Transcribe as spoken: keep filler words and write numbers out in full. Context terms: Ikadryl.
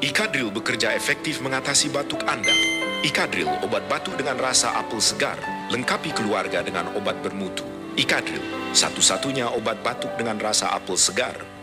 Ikadryl bekerja efektif mengatasi batuk Anda. Ikadryl, obat batuk dengan rasa apel segar, lengkapi keluarga dengan obat bermutu. Ikadryl, satu-satunya obat batuk dengan rasa apel segar.